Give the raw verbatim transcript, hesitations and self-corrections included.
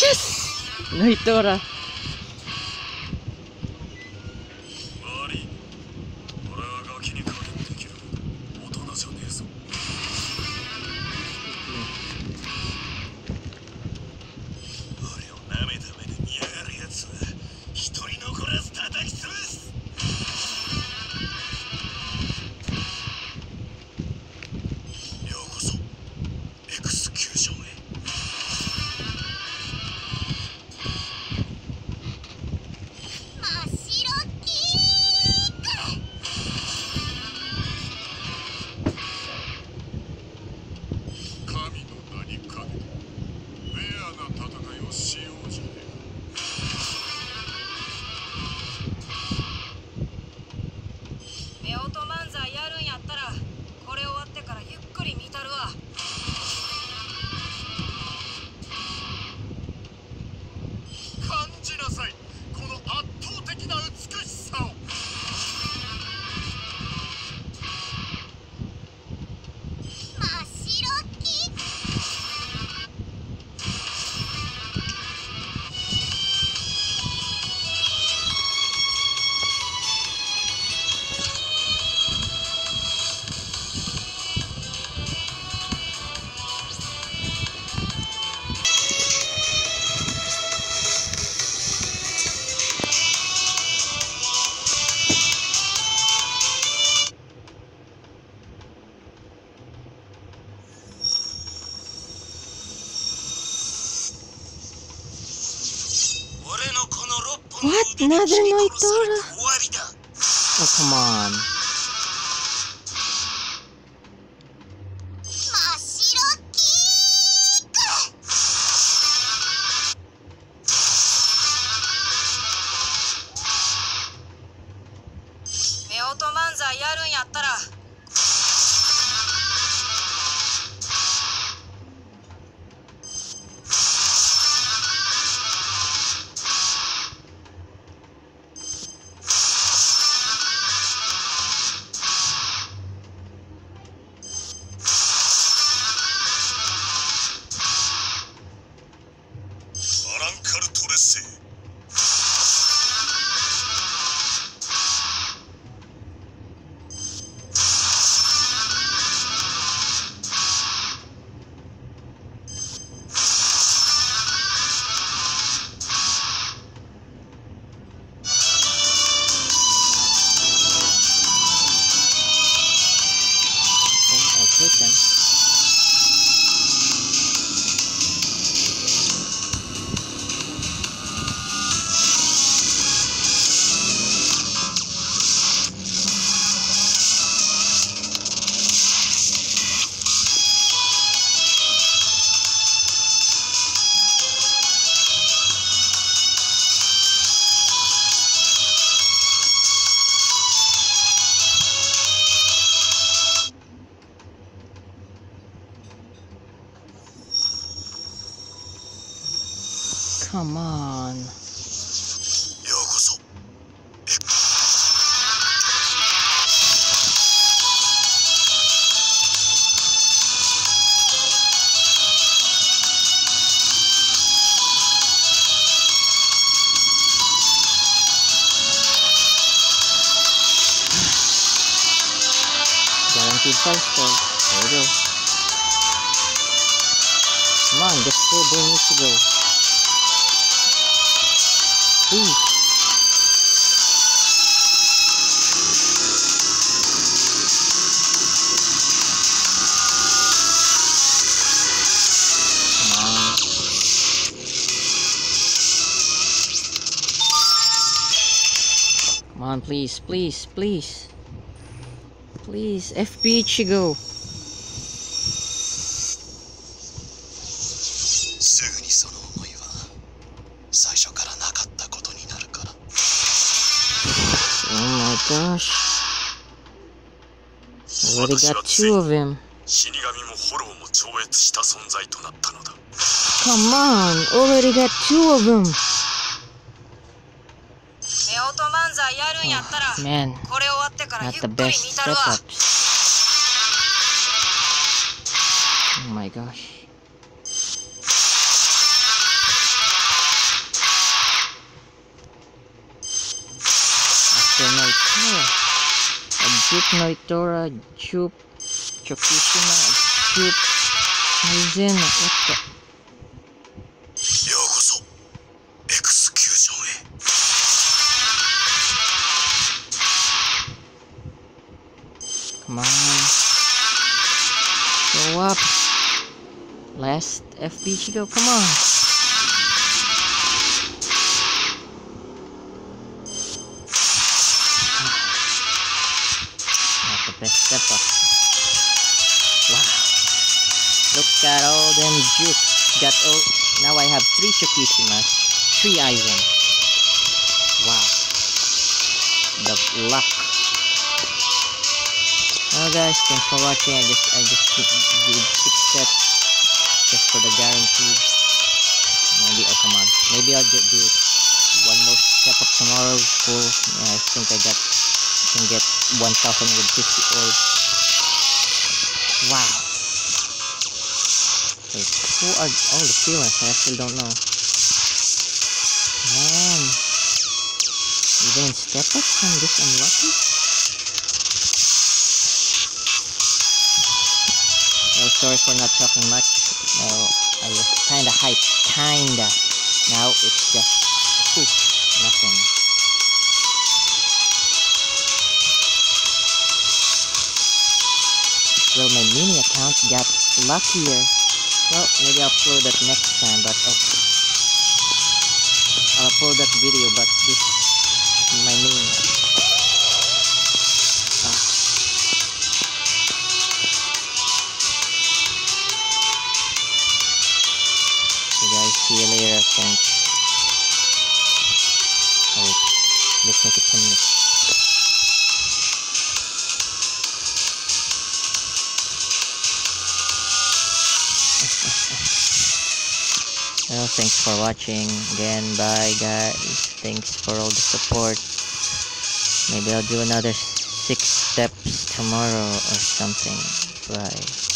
Yes! Noitora. What? Another Noitora? Oh, come on. Come on. Guaranteed five stars. There we go. Come on, just four bonus to go. Ooh. Come on, come on, please, please, please, please, F P Ichigo. Gosh. I already got two of him. Come on, already got two of them. Oh, man, not the best step-ups. Oh my gosh. Чуб-Найтора, Чуб, Чуб-Юсина, Чуб, Мизена, это... Come on. Go up. Last F B Shido, come on. Best step up. Wow. Look at all them jukes. Got all. Now I have three Shokishimas, three Aizen. Wow. The luck. Well guys, thanks for watching. I just I just did six steps just for the guarantee. Maybe oh come on. Maybe I'll just do one more step up tomorrow. For uh, I think I got. Can get one thousand with fifty orbs. Wow. Wait, who are all the feelers? I still don't know. Man, you didn't step up from this unlucky? Well, sorry for not talking much. Well, I was kinda hyped, kinda. Now it's just oof, nothing. Well, my mini account got luckier. Well, maybe I'll upload that next time, but okay. I'll upload that video, but this is my main. Ah. So guys, see you later, thanks. Oh wait, let's make it ten minutes. Well, thanks for watching again. Bye guys, thanks for all the support. Maybe I'll do another six steps tomorrow or something. Bye.